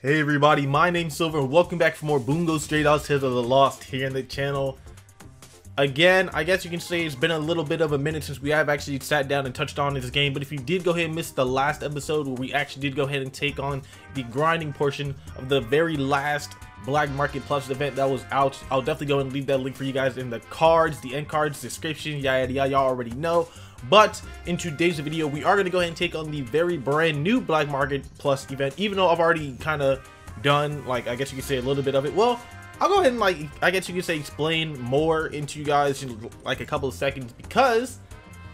Hey everybody, my name's Silver. Welcome back for more Bungo Stray Dogs Tales of the Lost here in the channel. Again, I guess you can say it's been a little bit of a minute since we have actually sat down and touched on this game, but if you did go ahead and miss the last episode where we actually did go ahead and take on the grinding portion of the very last Black Market Plus event that was out, I'll definitely go and leave that link for you guys in the cards, the end cards, description, yada yada, y'all already know. But in today's video, we are going to go ahead and take on the very brand new Black Market Plus event, even though I've already kind of done, like, I guess you could say a little bit of it. Well, I'll go ahead and, like, I guess you could say explain more into you guys in, like, a couple of seconds, because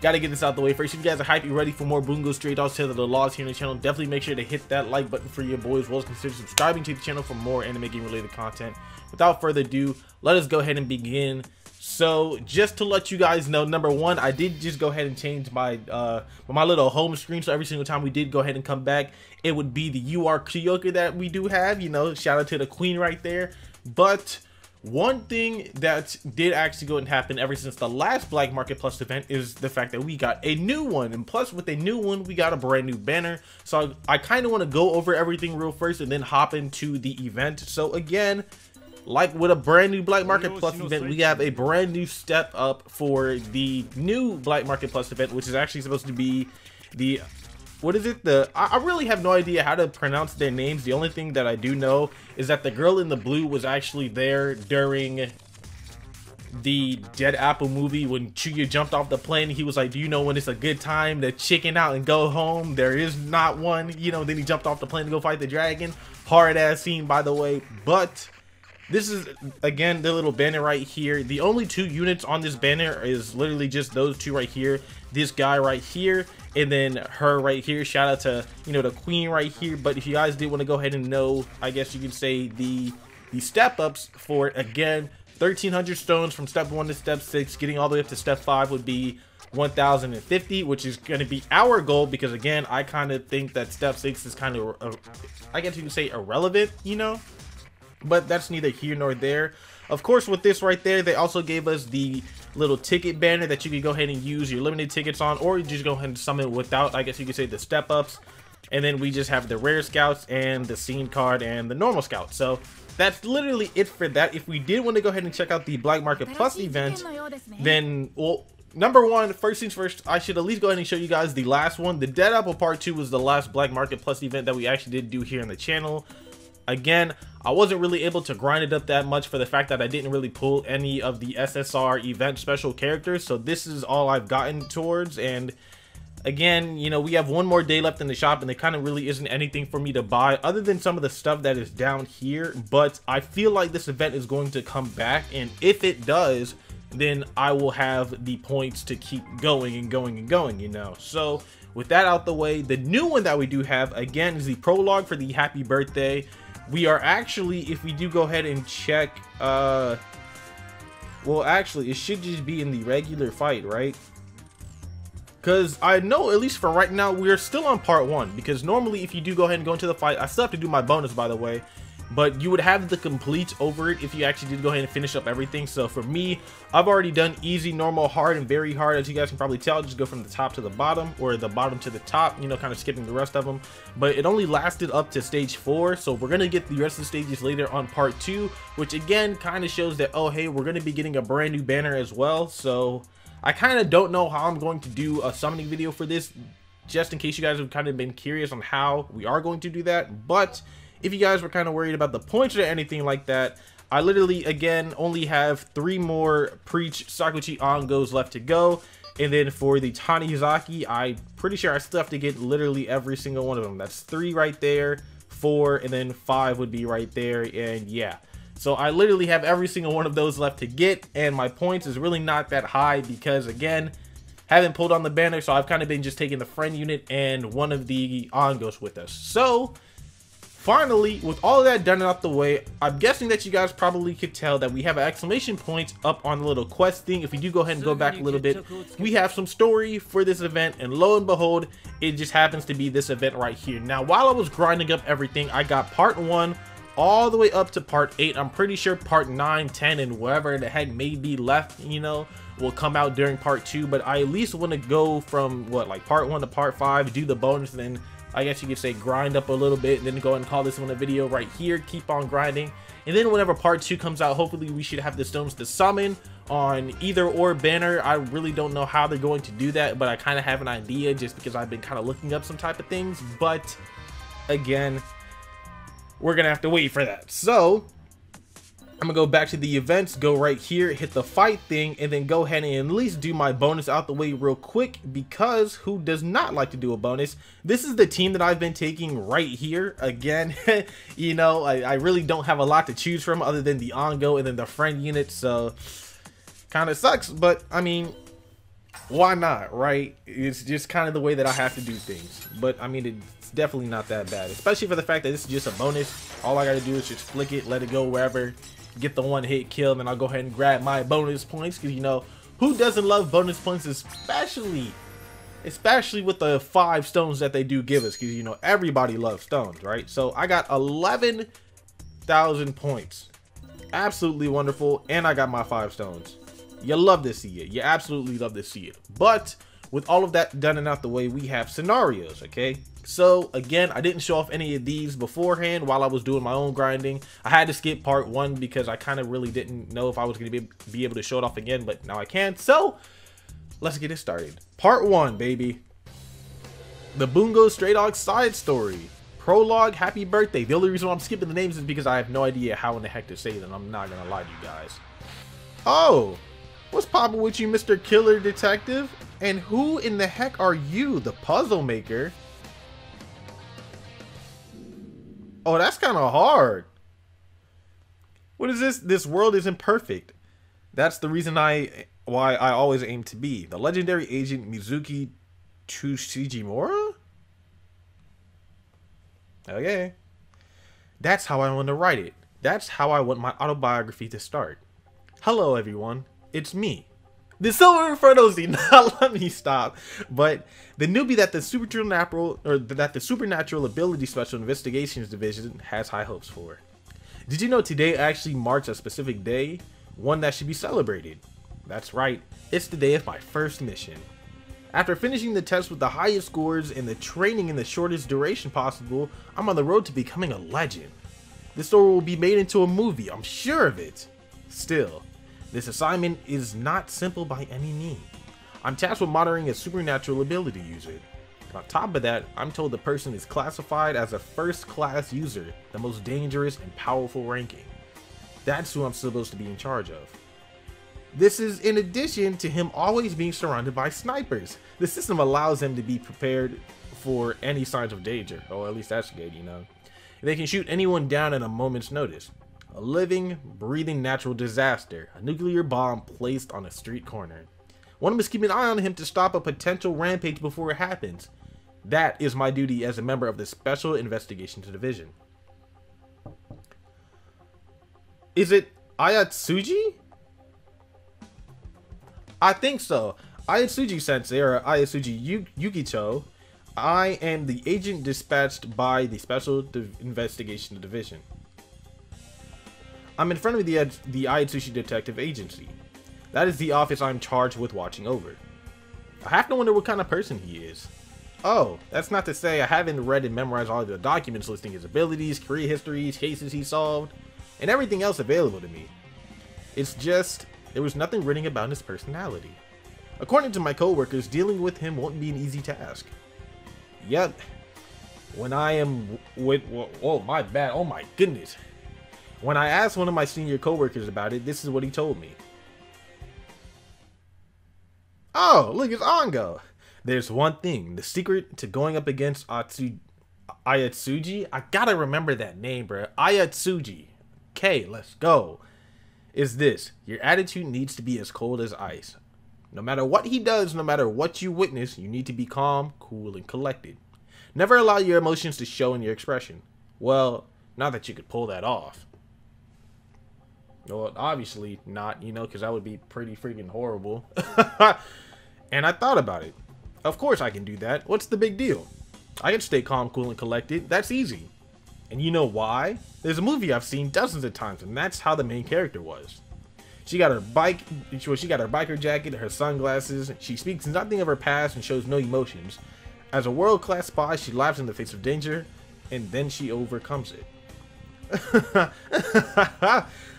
gotta get this out the way first. If you guys are hype, you ready for more Bungo Stray Dogs Tales of the Lost here on the channel, definitely make sure to hit that like button for your boys, as well as consider subscribing to the channel for more anime game related content. Without further ado, let us go ahead and begin. So just to let you guys know, number one, I did just go ahead and change my my little home screen, so every single time we did go ahead and come back, it would be the UR Kyoka that we do have, you know, shout out to the queen right there. But one thing that did actually go and happen ever since the last Black Market Plus event is the fact that we got a new one, and plus with a new one we got a brand new banner. So I kind of want to go over everything real first and then hop into the event. So again, like with a brand new Black Market Plus event, we have a brand new step up for the new Black Market Plus event, which is actually supposed to be the, what is it? The, I really have no idea how to pronounce their names. The only thing that I do know is that the girl in the blue was actually there during the Dead Apple movie when Chuya jumped off the plane. He was like, do you know when it's a good time to chicken out and go home? There is not one, you know. Then he jumped off the plane to go fight the dragon. Hard ass scene, by the way. But this is, again, the little banner right here. The only two units on this banner is literally just those two right here. This guy right here, and then her right here. Shout out to, you know, the queen right here. But if you guys did want to go ahead and know, I guess you could say the step-ups for it, again, 1,300 stones from step 1 to step 6. Getting all the way up to step 5 would be 1,050, which is going to be our goal, because, again, I kind of think that step 6 is kind of, I guess you could say, irrelevant, you know? But that's neither here nor there. Of course, with this right there, they also gave us the little ticket banner that you can go ahead and use your limited tickets on, or you just go ahead and summon without, I guess you could say, the step ups. And then we just have the rare scouts and the scene card and the normal scout. So that's literally it for that. If we did want to go ahead and check out the Black Market Plus event, then, well, number one, first things first, I should at least go ahead and show you guys the last one. The Dead Apple Part 2 was the last Black Market Plus event that we actually did do here on the channel. Again, I wasn't really able to grind it up that much for the fact that I didn't really pull any of the SSR event special characters, so this is all I've gotten towards. And again, you know, we have one more day left in the shop, and there kind of really isn't anything for me to buy other than some of the stuff that is down here. But I feel like this event is going to come back, and if it does, then I will have the points to keep going and going and going, you know. So with that out the way, the new one that we do have, again, is the prologue for the happy birthday. We are actually, if we do go ahead and check, well, actually, it should just be in the regular fight, right? Because I know, at least for right now, we're still on part one. Because normally, if you do go ahead and go into the fight, I still have to do my bonus, by the way. But you would have the complete over it if you actually did go ahead and finish up everything. So for me, I've already done easy, normal, hard, and very hard. As you guys can probably tell, I'll just go from the top to the bottom, or the bottom to the top, you know, kind of skipping the rest of them. But it only lasted up to stage 4, so we're going to get the rest of the stages later on part 2, which again kind of shows that, oh hey, we're going to be getting a brand new banner as well. So I kind of don't know how I'm going to do a summoning video for this, just in case you guys have kind of been curious on how we are going to do that. But if you guys were kind of worried about the points or anything like that, I literally, again, only have 3 more Preach Sakuchi Angos left to go. And then for the Tanizaki, I'm pretty sure I still have to get literally every single one of them. That's 3 right there, 4, and then 5 would be right there, and yeah. So I literally have every single one of those left to get, and my points is really not that high because, again, haven't pulled on the banner, so I've kind of been just taking the friend unit and one of the Angos with us. So finally, with all of that done and out the way, I'm guessing that you guys probably could tell that we have an exclamation point up on the little quest thing. If we do go ahead and go back a little bit, we have some story for this event, and lo and behold, it just happens to be this event right here. Now, while I was grinding up everything, I got part 1 all the way up to part 8. I'm pretty sure part 9, 10, and whatever the heck may be left, you know, will come out during part 2. But I at least want to go from, what, like part 1 to part 5, do the bonus, and then I guess you could say grind up a little bit, and then go ahead and call this one a video right here. Keep on grinding, and then whenever part 2 comes out, hopefully we should have the stones to summon on either or banner. I really don't know how they're going to do that, but I kind of have an idea just because I've been kind of looking up some type of things. But again, we're gonna have to wait for that. So I'm gonna go back to the events, go right here, hit the fight thing, and then go ahead and at least do my bonus out the way real quick, because who does not like to do a bonus? This is the team that I've been taking right here. Again, you know, I really don't have a lot to choose from other than the Ango and then the friend unit, so kind of sucks, but I mean, why not, right? It's just kind of the way that I have to do things, but I mean, it's definitely not that bad, especially for the fact that this is just a bonus. All I gotta do is just flick it, let it go wherever, get the one hit kill, and I'll go ahead and grab my bonus points, because you know who doesn't love bonus points, especially with the 5 stones that they do give us, because you know everybody loves stones, right? So I got 11,000 points, absolutely wonderful, and I got my 5 stones. You love to see it, you absolutely love to see it. But with all of that done and out the way, we have scenarios, okay? So again, I didn't show off any of these beforehand while I was doing my own grinding. I had to skip part 1 because I kind of really didn't know if I was going to be able to show it off again, but now I can. So let's get it started. Part 1, baby. The Bungo Stray Dogs side story. Prologue, happy birthday. The only reason why I'm skipping the names is because I have no idea how in the heck to say them. I'm not going to lie to you guys. Oh, what's poppin' with you, Mr. Killer Detective? And who in the heck are you, the puzzle maker? Oh, that's kind of hard. What is this? This world isn't perfect. That's the reason why I always aim to be. The legendary agent Mizuki Tsujimura? Okay. That's how I want to write it. That's how I want my autobiography to start. Hello, everyone. It's me. The Silver Inferno Z, now let me stop. But the newbie that the Supernatural Ability Special Investigations Division has high hopes for. Did you know today actually marks a specific day? One that should be celebrated. That's right, it's the day of my first mission. After finishing the test with the highest scores and the training in the shortest duration possible, I'm on the road to becoming a legend. This story will be made into a movie, I'm sure of it. Still, this assignment is not simple by any means. I'm tasked with monitoring a supernatural ability user. On top of that, I'm told the person is classified as a first-class user, the most dangerous and powerful ranking. That's who I'm supposed to be in charge of. This is in addition to him always being surrounded by snipers. The system allows him to be prepared for any signs of danger, or at least that's good, you know. They can shoot anyone down at a moment's notice. A living, breathing natural disaster, a nuclear bomb placed on a street corner. One must keep an eye on him to stop a potential rampage before it happens. That is my duty as a member of the Special Investigations Division. Is it Ayatsuji? I think so. Ayatsuji Sensei, or Ayatsuji Yukito. I am the agent dispatched by the Special Investigations Division. I'm in front of the Ayatsuji Detective Agency. That is the office I'm charged with watching over. I have to wonder what kind of person he is. Oh, that's not to say I haven't read and memorized all of the documents listing his abilities, career histories, cases he solved, and everything else available to me. It's just, there was nothing written about his personality. According to my co-workers, dealing with him won't be an easy task. Yep. When I asked one of my senior co-workers about it, this is what he told me. Oh, look, it's Ango. There's one thing. The secret to going up against Ayatsuji. I gotta remember that name, bro. Ayatsuji. Okay, let's go. Is this. Your attitude needs to be as cold as ice. No matter what he does, no matter what you witness, you need to be calm, cool, and collected. Never allow your emotions to show in your expression. Well, not that you could pull that off. Well, obviously not, you know, because that would be pretty freaking horrible. And I thought about it. Of course I can do that. What's the big deal? I can stay calm, cool, and collected. That's easy. And you know why? There's a movie I've seen dozens of times, and that's how the main character was. She got her biker jacket, her sunglasses. She speaks nothing of her past and shows no emotions. As a world-class spy, she lives in the face of danger, and then she overcomes it.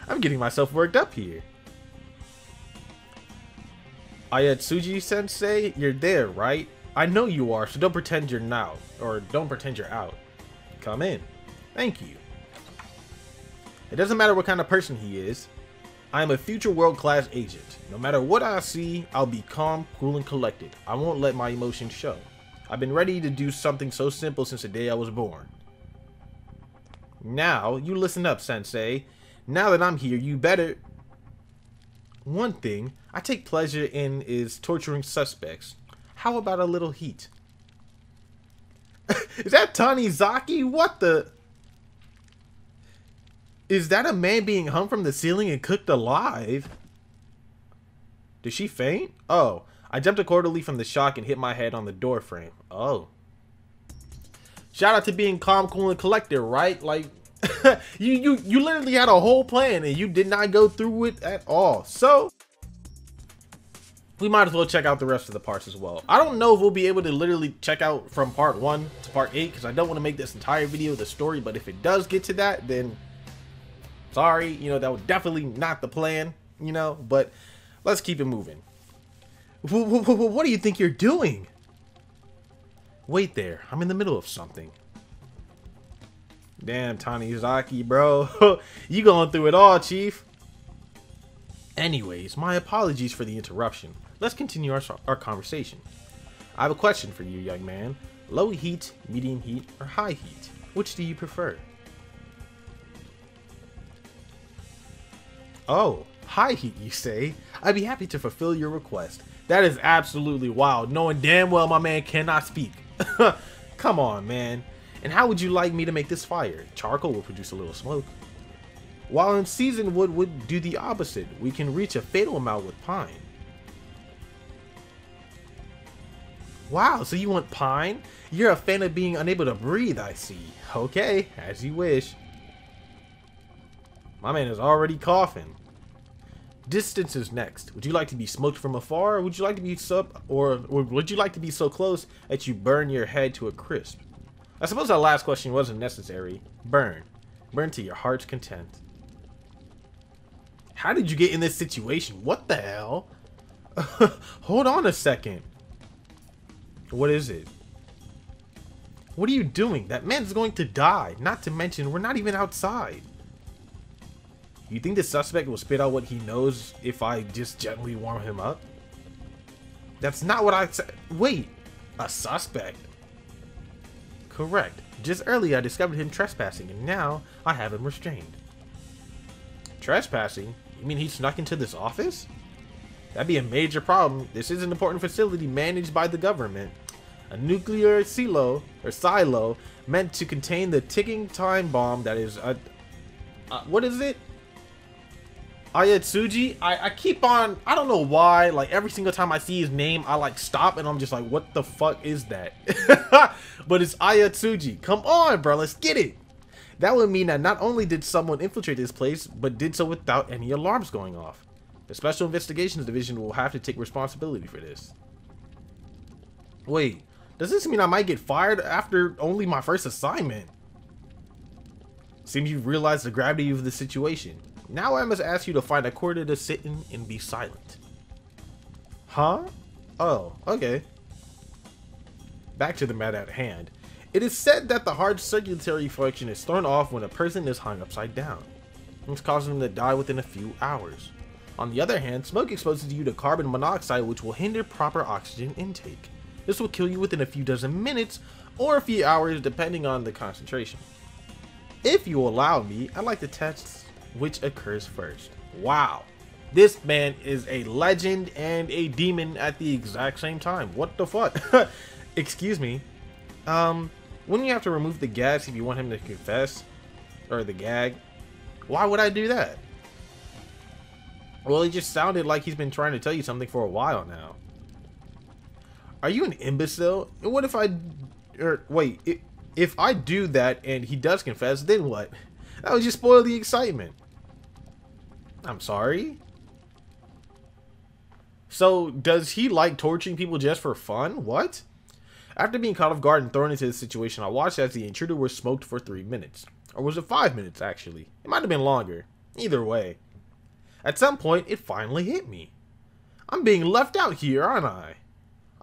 I'm getting myself worked up here. Ayatsuji-sensei, you're there, right? I know you are, so don't pretend you're not, or don't pretend you're out. Come in. Thank you. It doesn't matter what kind of person he is. I am a future world-class agent. No matter what I see, I'll be calm, cool, and collected. I won't let my emotions show. I've been ready to do something so simple since the day I was born. Now, you listen up, Sensei. Now that I'm here, you better... One thing I take pleasure in is torturing suspects. How about a little heat? Is that Tanizaki? What the... Is that a man being hung from the ceiling and cooked alive? Did she faint? Oh, I jumped accordingly from the shock and hit my head on the door frame. Oh. Shout out to being calm, cool, and collected, right? Like, you literally had a whole plan and you did not go through with it at all. So, we might as well check out the rest of the parts as well. I don't know if we'll be able to literally check out from part 1 to part 8 because I don't want to make this entire video the story, but if it does get to that, then... Sorry, you know, that was definitely not the plan, you know, but let's keep it moving. What do you think you're doing? Wait there, I'm in the middle of something. Damn, Tanizaki, bro. You going through it all, Chief. Anyways, my apologies for the interruption. Let's continue our conversation. I have a question for you, young man. Low heat, medium heat, or high heat? Which do you prefer? Oh, high heat, you say? I'd be happy to fulfill your request. That is absolutely wild, knowing damn well my man cannot speak. Come on, man. And how would you like me to make this fire? Charcoal will produce a little smoke. While in season, wood would do the opposite. We can reach a fatal amount with pine. Wow, so you want pine? You're a fan of being unable to breathe, I see. Okay, as you wish. My man is already coughing. Distance is next. Would you like to be smoked from afar, or would you like to be so close that you burn your head to a crisp? I suppose that last question wasn't necessary. Burn. Burn to your heart's content. How did you get in this situation? What the hell? Hold on a second. What is it? What are you doing? That man's going to die. Not to mention, we're not even outside. You think the suspect will spit out what he knows if I just gently warm him up? That's not what I said. Wait, a suspect? Correct. Just earlier I discovered him trespassing and now I have him restrained. Trespassing? You mean he snuck into this office? That'd be a major problem. This is an important facility managed by the government. A nuclear silo meant to contain the ticking time bomb that is a... what is it? Ayatsuji, I keep on, I don't know why, like every single time I see his name, I like stop and I'm just like, what the fuck is that? But it's Ayatsuji. Come on, bro, let's get it. That would mean that not only did someone infiltrate this place, but did so without any alarms going off. The Special Investigations Division will have to take responsibility for this. Wait, does this mean I might get fired after only my first assignment? Seems you've realized the gravity of the situation. Now I must ask you to find a corner to sit in and be silent. Huh? Oh, okay. Back to the matter at hand. It is said that the heart's circulatory function is thrown off when a person is hung upside down. This causes them to die within a few hours. On the other hand, smoke exposes you to carbon monoxide, which will hinder proper oxygen intake. This will kill you within a few dozen minutes or a few hours, depending on the concentration. If you allow me, I'd like to test which occurs first. Wow, this man is a legend and a demon at the exact same time. What the fuck? Excuse me. Wouldn't you have to remove the gags if you want him to confess? Or the gag? Why would I do that? Well, it just sounded like he's been trying to tell you something for a while now. Are you an imbecile? What if I... Or, wait... If I do that and he does confess, then what? That would just spoil the excitement. I'm sorry? So, does he like torturing people just for fun? What? After being caught off guard and thrown into this situation, I watched as the intruder was smoked for 3 minutes. Or was it 5 minutes, actually? It might have been longer. Either way. At some point, it finally hit me. I'm being left out here, aren't I?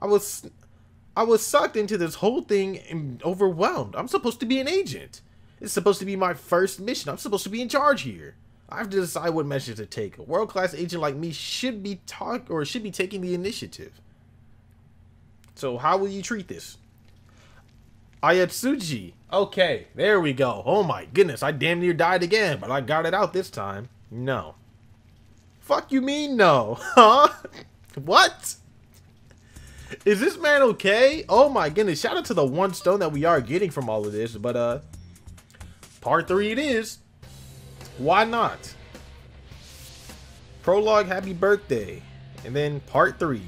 I was sucked into this whole thing and overwhelmed. I'm supposed to be an agent. It's supposed to be my first mission. I'm supposed to be in charge here. I have to decide what measures to take. A world-class agent like me should be taking the initiative. So how will you treat this? Ayatsuji. Okay, there we go. Oh my goodness, I damn near died again, but I got it out this time. No. Fuck you mean no? Huh? What? Is this man okay? Oh my goodness, shout out to the one stone that we are getting from all of this, but part 3 it is. Why not? Prologue, happy birthday. And then part 3.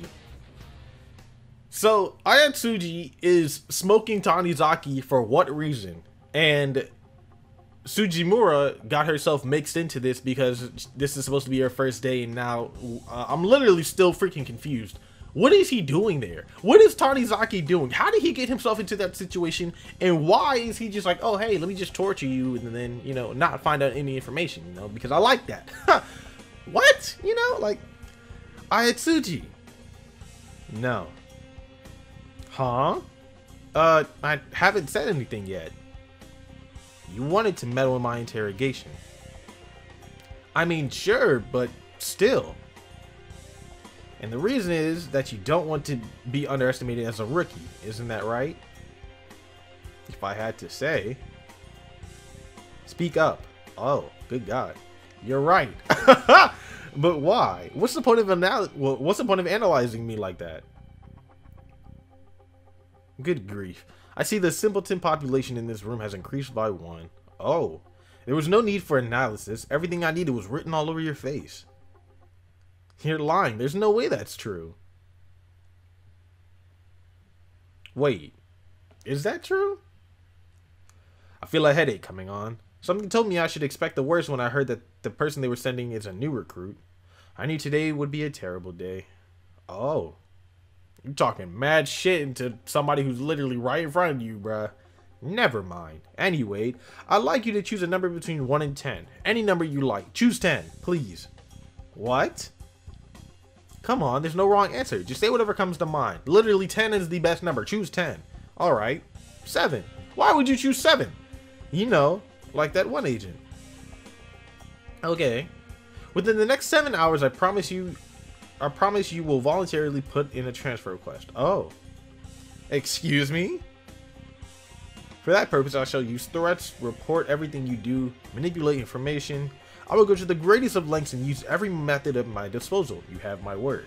So, Ayatsuji is smoking Tanizaki for what reason? And Tsujimura got herself mixed into this because this is supposed to be her first day, and now I'm literally still freaking confused. What is he doing there? What is Tanizaki doing? How did he get himself into that situation? And why is he just like, oh, hey, let me just torture you and then, you know, not find out any information, you know, because I like that. What? You know, like, Ayatsuji. No. Huh? I haven't said anything yet. You wanted to meddle in my interrogation. I mean, sure, but still. And the reason is that you don't want to be underestimated as a rookie. Isn't that right? If I had to say. Speak up. Oh, good God. You're right. But why? What's the point of analyzing me like that? Good grief. I see the simpleton population in this room has increased by 1. Oh. There was no need for analysis. Everything I needed was written all over your face. You're lying. There's no way that's true. Wait, is that true? I feel a headache coming on. Something told me I should expect the worst when I heard that the person they were sending is a new recruit. I knew today would be a terrible day. Oh, you're talking mad shit into somebody who's literally right in front of you, bruh. Never mind. Anyway, I'd like you to choose a number between 1 and 10. Any number you like. Choose 10, please. What? Come on, there's no wrong answer. Just say whatever comes to mind. Literally 10 is the best number. Choose 10. All right. 7. Why would you choose 7? You know, like that one agent. Okay. Within the next 7 hours, I promise you will voluntarily put in a transfer request. Oh. Excuse me? For that purpose, I shall use threats, report everything you do, manipulate information. I will go to the greatest of lengths and use every method at my disposal. You have my word.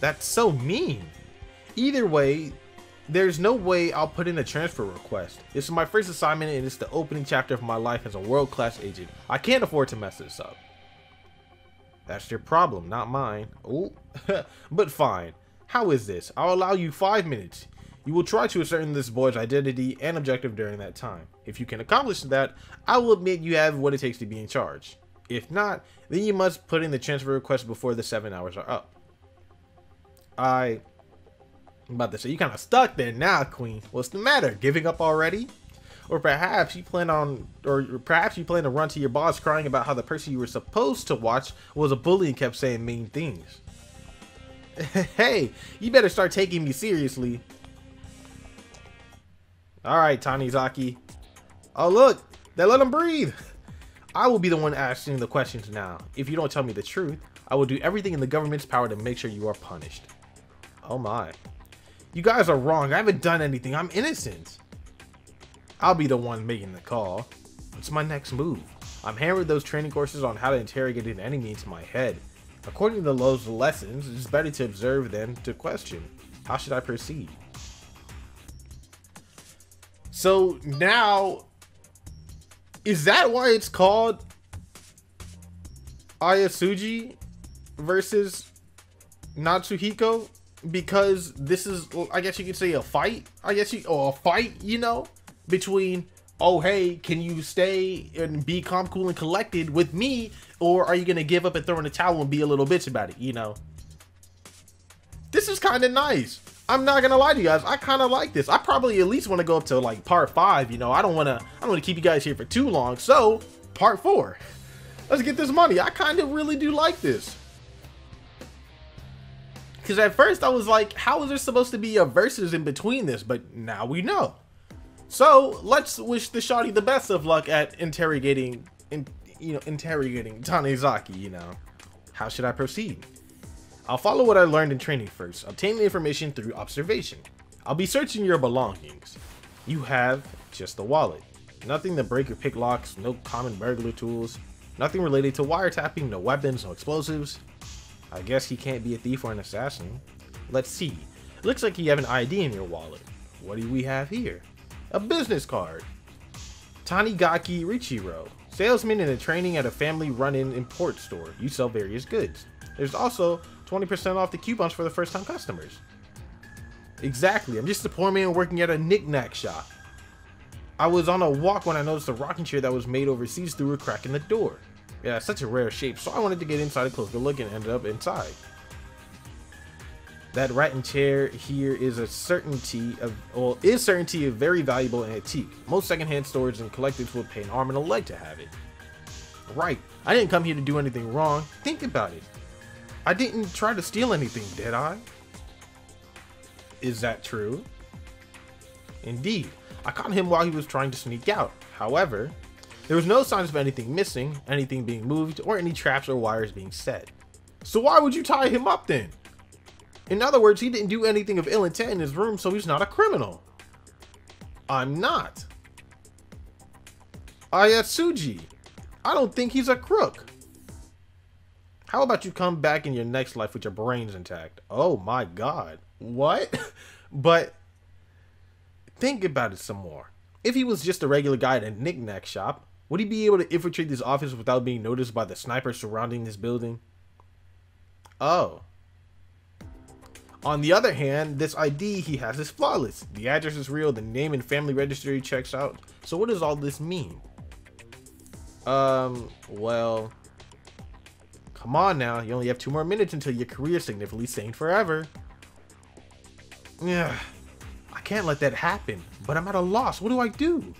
That's so mean. Either way, there's no way I'll put in a transfer request. This is my first assignment and it's the opening chapter of my life as a world-class agent. I can't afford to mess this up. That's your problem, not mine. Oh, but fine. How is this? I'll allow you 5 minutes. You will try to ascertain this boy's identity and objective during that time. If you can accomplish that, I will admit you have what it takes to be in charge. If not, then you must put in the transfer request before the 7 hours are up. I'm about to say, you kind of stuck there now, Queen. What's the matter? Giving up already? Or perhaps you plan on, or perhaps you plan to run to your boss crying about how the person you were supposed to watch was a bully and kept saying mean things. Hey, you better start taking me seriously. Alright, Tanizaki. Oh, look. They let him breathe. I will be the one asking the questions now. If you don't tell me the truth, I will do everything in the government's power to make sure you are punished. Oh, my. You guys are wrong. I haven't done anything. I'm innocent. I'll be the one making the call. What's my next move? I'm hammered those training courses on how to interrogate an enemy into my head. According to those lessons, it's better to observe than to question. How should I proceed? So now, is that why it's called Ayatsuji versus Natsuhiko? Because this is, I guess you could say, a fight. You know, between, oh hey, can you stay and be calm, cool, and collected with me, or are you gonna give up and throw in the towel and be a little bitch about it? You know, this is kind of nice. I'm not gonna lie to you guys, I kind of like this. I probably at least want to go up to like part 5, you know. I don't want to keep you guys here for too long, so part 4, let's get this money. I kind of really do like this, because at first I was like, how is there supposed to be a versus in between this? But now we know. So let's wish the shawty the best of luck at interrogating Tanizaki. You know, how should I proceed? I'll follow what I learned in training first, obtain the information through observation. I'll be searching your belongings. You have just a wallet. Nothing to break or pick locks, no common burglar tools, nothing related to wiretapping, no weapons, no explosives. I guess he can't be a thief or an assassin. Let's see. Looks like you have an ID in your wallet. What do we have here? A business card. Tanigaki Richiro, salesman in a training at a family run-in import store. You sell various goods. There's also 20% off the coupons for the first-time customers. Exactly, I'm just a poor man working at a knick-knack shop. I was on a walk when I noticed a rocking chair that was made overseas through a crack in the door. Yeah, such a rare shape, so I wanted to get inside a closer look and ended up inside. That rattan chair here is certainly a very valuable antique. Most secondhand stores and collectors would pay an arm and a leg to have it. Right, I didn't come here to do anything wrong. Think about it. I didn't try to steal anything, did I? Is that true? Indeed, I caught him while he was trying to sneak out. However, there was no signs of anything missing, anything being moved, or any traps or wires being set. So why would you tie him up then? In other words, he didn't do anything of ill intent in his room, so he's not a criminal. I'm not. Ayatsuji, I don't think he's a crook. How about you come back in your next life with your brains intact? Oh my God, what? But think about it some more. If he was just a regular guy at a knick-knack shop, would he be able to infiltrate this office without being noticed by the snipers surrounding this building? Oh. On the other hand, this ID he has is flawless. The address is real, the name and family registry checks out. So what does all this mean? Well... Come on now, you only have 2 more minutes until your career significantly stained forever. Yeah, I can't let that happen, but I'm at a loss. What do I do?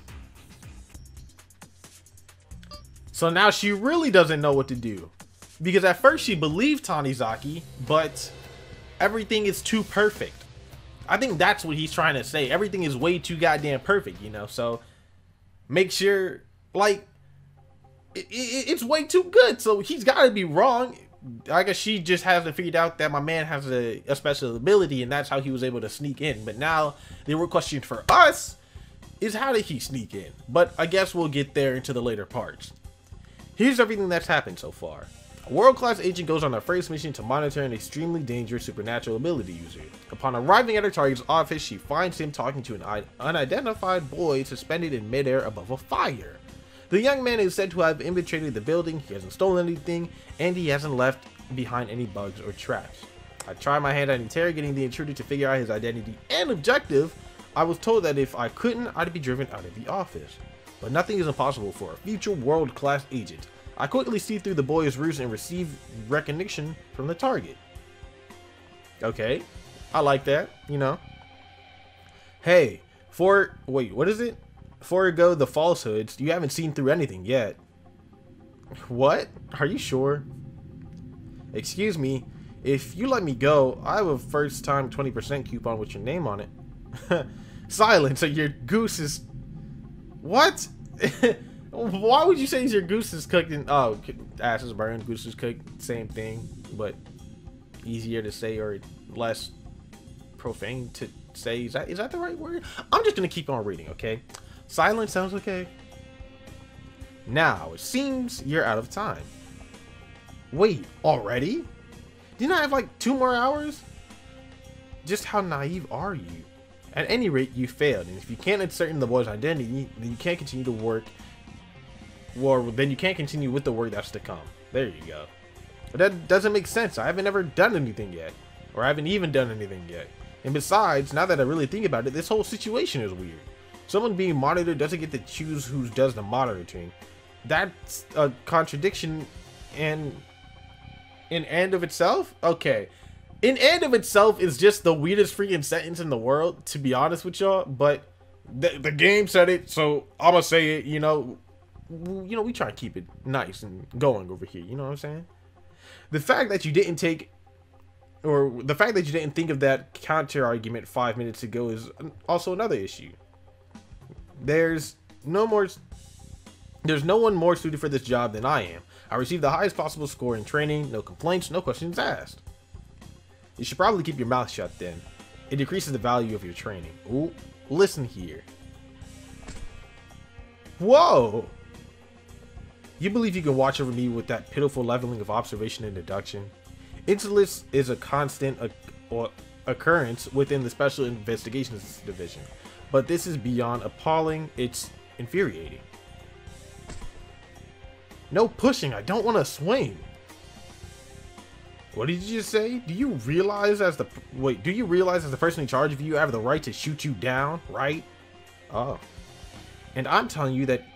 So now she really doesn't know what to do, because at first she believed Tanizaki, but everything is too perfect. I think that's what he's trying to say. Everything is way too goddamn perfect, you know? So make sure, like... It's way too good, so he's got to be wrong. I guess she just hasn't figured out that my man has a special ability, and that's how he was able to sneak in. But now the real question for us is, how did he sneak in? But I guess we'll get there into the later parts. Here's everything that's happened so far. A world-class agent goes on her first mission to monitor an extremely dangerous supernatural ability user. Upon arriving at her target's office, she finds him talking to an unidentified boy suspended in midair above a fire. The young man is said to have infiltrated the building. He hasn't stolen anything, and he hasn't left behind any bugs or traps. I tried my hand at interrogating the intruder to figure out his identity and objective. I was told that if I couldn't, I'd be driven out of the office. But nothing is impossible for a future world-class agent. I quickly see through the boy's ruse and receive recognition from the target. Okay, I like that, you know. Hey, Forego the falsehoods. You haven't seen through anything yet. What? Are you sure? Excuse me. If you let me go, I have a first time 20% coupon with your name on it. Silence, so your goose is... What? Why would you say your goose is cooked and... Oh, ass is burned, goose is cooked. Same thing, but easier to say or less profane to say. Is that the right word? I'm just going to keep on reading, okay? Silence sounds okay. Now, it seems you're out of time. Wait, already? Didn't I have like 2 more hours? Just how naive are you? At any rate, you failed, and if you can't ascertain the boy's identity, then you can't continue to work. Well, then you can't continue with the work that's to come. There you go. But that doesn't make sense. I haven't ever done anything yet. Or I haven't even done anything yet. And besides, now that I really think about it, this whole situation is weird. Someone being monitored doesn't get to choose who does the monitoring. That's a contradiction and in and of itself? Okay. in and of itself is just the weirdest freaking sentence in the world, to be honest with y'all, but the game said it, so I'ma say it. You know, we try to keep it nice and going over here, you know what I'm saying? The fact that you didn't take, or the fact that you didn't think of that counter argument 5 minutes ago is also another issue. There's no one more suited for this job than I am. I received the highest possible score in training, no complaints, no questions asked. You should probably keep your mouth shut then. It decreases the value of your training. Ooh, listen here. Whoa! You believe you can watch over me with that pitiful leveling of observation and deduction? Insolence is a constant occurrence within the Special Investigations Division, but this is beyond appalling. It's infuriating. No pushing, I don't want to swing. What did you just say? Do you realize as the person in charge of you, I have the right to shoot you down, right? Oh. And I'm telling you that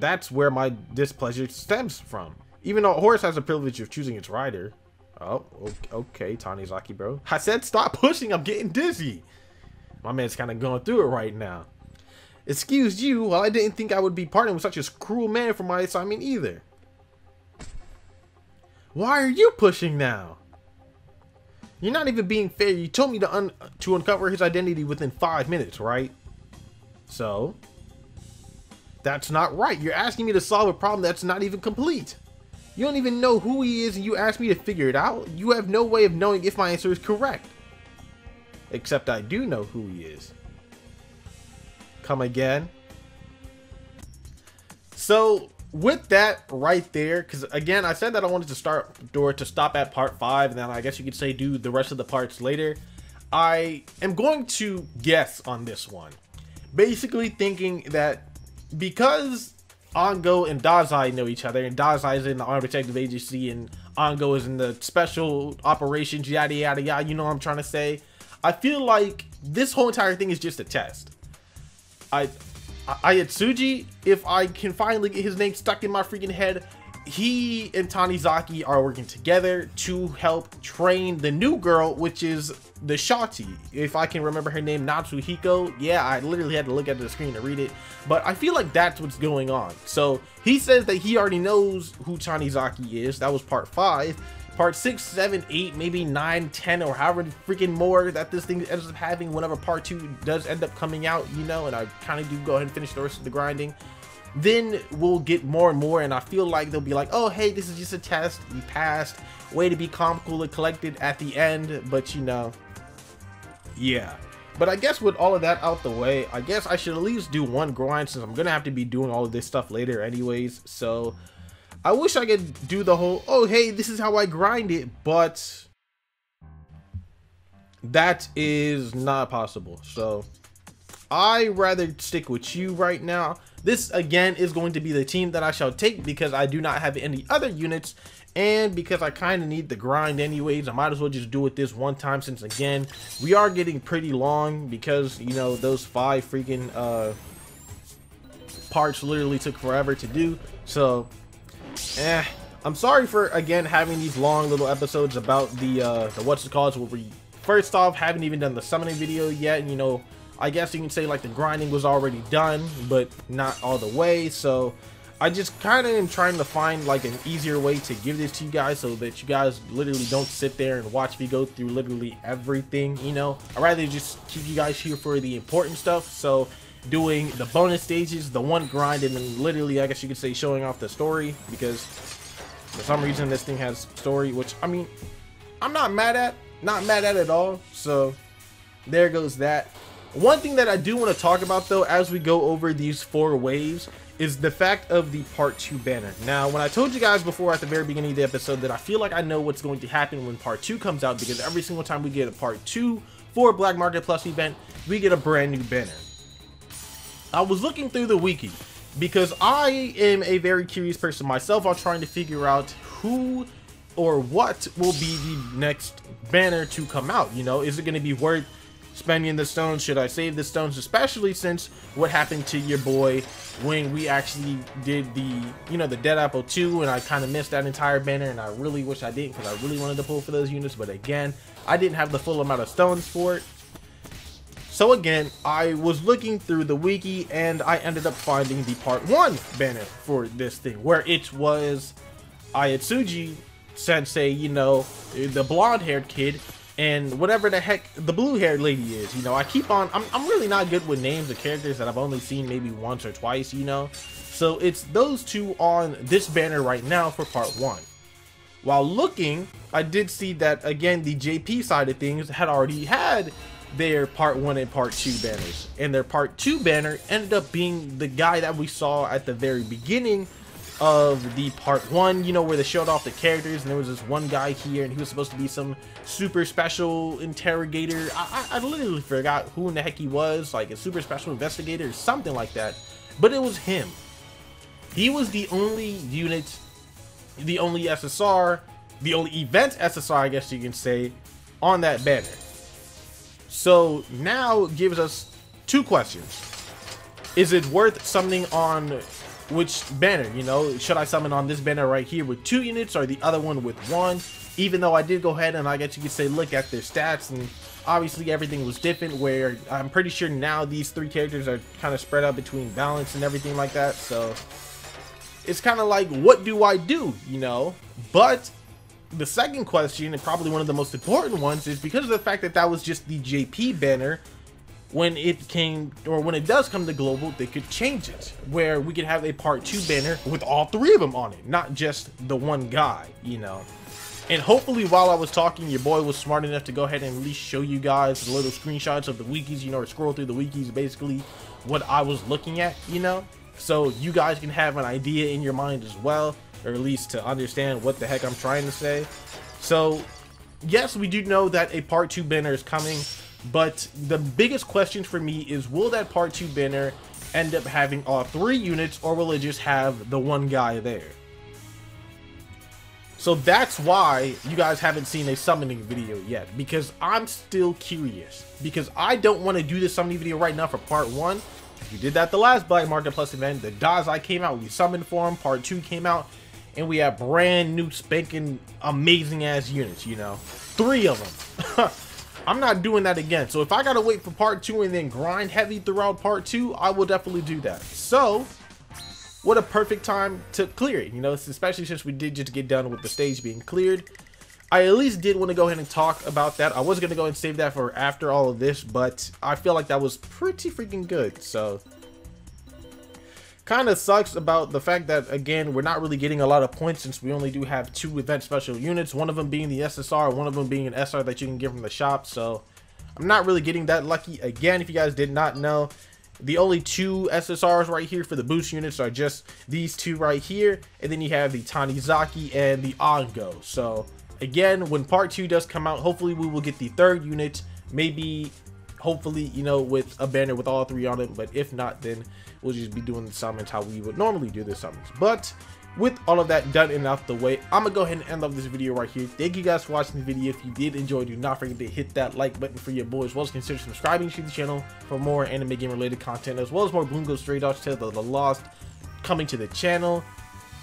that's where my displeasure stems from. Even though a horse has the privilege of choosing its rider. Oh, okay, Tanizaki, bro. I said stop pushing, I'm getting dizzy. My man's kind of going through it right now. Excuse you, well, I didn't think I would be partnering with such a cruel man for my assignment either. Why are you pushing now? You're not even being fair. You told me to uncover his identity within 5 minutes, right? So? That's not right. You're asking me to solve a problem that's not even complete. You don't even know who he is and you asked me to figure it out. You have no way of knowing if my answer is correct. Except I do know who he is. Come again. So with that right there, because again, I said that I wanted to stop at part 5, and then I guess you could say do the rest of the parts later. I am going to guess on this one, basically thinking that because Ango and Dazai know each other, and Dazai is in the Armed Detective Agency and Ango is in the Special Operations, yada yada yada, you know what I'm trying to say, I feel like this whole entire thing is just a test. Ayatsuji, if I can finally get his name stuck in my freaking head, he and Tanizaki are working together to help train the new girl, which is the Shawty. If I can remember her name, Natsuhiko. Yeah, I literally had to look at the screen to read it, but I feel like that's what's going on. So he says that he already knows who Tanizaki is. That was part 5. Part 6, 7, 8, maybe 9, 10, or however freaking more that this thing ends up having whenever part 2 does end up coming out, you know, and I kind of do go ahead and finish the rest of the grinding. Then we'll get more and more, and I feel like they'll be like, oh, hey, this is just a test. You passed. Way to be calm, cool, and collected at the end, but you know, yeah. But I guess with all of that out the way, I guess I should at least do one grind since I'm going to have to be doing all of this stuff later anyways, so... I wish I could do the whole, oh, hey, this is how I grind it, but that is not possible. So I rather stick with you right now. This, again, is going to be the team that I shall take because I do not have any other units and because I kind of need the grind anyways. I might as well just do it this one time since, again, we are getting pretty long because, you know, those 5 freaking parts literally took forever to do. So... I'm sorry for again having these long little episodes about the what's it called, where we first off haven't even done the summoning video yet, and you know, I guess you can say like the grinding was already done but not all the way, so I just kind of am trying to find like an easier way to give this to you guys so that you guys literally don't sit there and watch me go through literally everything, you know. I'd rather just keep you guys here for the important stuff, so doing the bonus stages, the one grind, and then literally I guess you could say showing off the story, because for some reason this thing has story, which I mean I'm not mad at all. So there goes that. One thing that I do want to talk about though as we go over these 4 waves is the fact of the part 2 banner. Now, when I told you guys before at the very beginning of the episode that I feel like I know what's going to happen when part 2 comes out, because every single time we get a part 2 for a Black Market Plus event, we get a brand new banner. I was looking through the wiki because I am a very curious person myself. I'm trying to figure out who or what will be the next banner to come out. You know, is it going to be worth spending the stones. Should I save the stones, especially since what happened to your boy when we actually did the, you know, the Dead Apple 2, and I kind of missed that entire banner, and I really wish I didn't, because I really wanted to pull for those units, but again, I didn't have the full amount of stones for it. So again, I was looking through the wiki and I ended up finding the part 1 banner for this thing, where it was Ayatsuji Sensei, you know, the blonde haired kid, and whatever the heck the blue haired lady is. You know, I keep on, I'm really not good with names of characters that I've only seen maybe once or twice, you know. So it's those two on this banner right now for part 1. While looking, I did see that again the JP side of things had already had their part 1 and part 2 banners, and their part 2 banner ended up being the guy that we saw at the very beginning of the part 1, you know, where they showed off the characters, and there was this one guy here and he was supposed to be some super special interrogator. I literally forgot who in the heck he was, like a super special investigator or something like that, but it was him. He was the only unit, the only SSR, the only event SSR, I guess you can say, on that banner. So now it gives us two questions. Is it worth summoning on which banner? You know, should I summon on this banner right here with 2 units or the other one with 1? Even though I did go ahead and I guess you could say look at their stats, and obviously everything was different, where I'm pretty sure now these 3 characters are kind of spread out between balance and everything like that. So it's kind of like, what do I do, you know? But the second question, and probably one of the most important ones, is because of the fact that that was just the JP banner, when it came, or when it does come to global, they could change it, where we could have a part 2 banner with all 3 of them on it, not just the one guy, you know. And hopefully while I was talking, your boy was smart enough to go ahead and at least show you guys the little screenshots of the wikis, you know, or scroll through the wikis, basically what I was looking at, you know, so you guys can have an idea in your mind as well, or at least to understand what the heck I'm trying to say. So yes, we do know that a part 2 banner is coming, but the biggest question for me is, will that part 2 banner end up having all 3 units, or will it just have the one guy there? So that's why you guys haven't seen a summoning video yet, because I'm still curious, because I don't want to do this summoning video right now for part 1. We did that the last Black Market Plus event. The Dazai came out, we summoned for him, part 2 came out, and we have brand new spanking amazing ass units, you know, 3 of them. I'm not doing that again. So if I gotta wait for part 2 and then grind heavy throughout part 2, I will definitely do that. So what a perfect time to clear it, you know, especially since we did just get done with the stage being cleared. I at least did want to go ahead and talk about that. I was going to go and save that for after all of this, but I feel like that was pretty freaking good. So kind of sucks about the fact that, again, we're not really getting a lot of points since we only do have 2 event special units, one of them being the SSR, one of them being an SR that you can get from the shop. So I'm not really getting that lucky. Again, if you guys did not know, the only 2 SSRs right here for the boost units are just these 2 right here. And then you have the Tanizaki and the Ango. So again, when part 2 does come out, hopefully we will get the 3rd unit, maybe, hopefully, you know, with a banner with all 3 on it. But if not, then we'll just be doing the summons how we would normally do the summons. But with all of that done and out the way, I'm gonna go ahead and end up this video right here. Thank you guys for watching the video. If you did enjoy, do not forget to hit that like button for your boys. Well, consider subscribing to the channel for more anime game related content, as well as more Bungo Stray Dogs Tales of the Lost coming to the channel.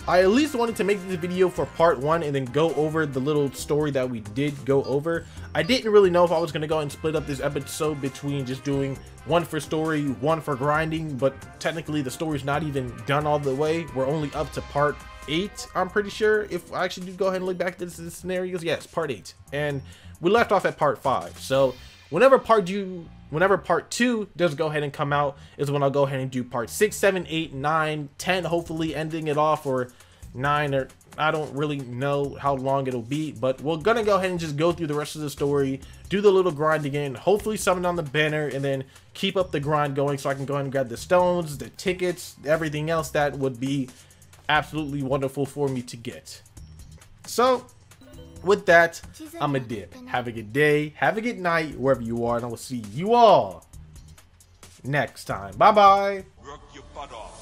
I at least wanted to make this video for part 1 and then go over the little story that we did go over. I didn't really know if I was going to go and split up this episode between just doing one for story, one for grinding, but technically the story's not even done all the way. We're only up to part 8, I'm pretty sure. If I actually do go ahead and look back at the scenarios, yes, part 8. And we left off at part 5. So whenever part 2 does go ahead and come out is when I'll go ahead and do part 6, 7, 8, 9, 10, hopefully ending it off, or 9, or I don't really know how long it'll be, but we're gonna go ahead and just go through the rest of the story, do the little grind again, hopefully summon on the banner, and then keep up the grind going so I can go ahead and grab the stones, the tickets, everything else that would be absolutely wonderful for me to get. So with that, I'm a dip. Have a good day, have a good night, wherever you are, and I will see you all next time. Bye bye. Work your butt off.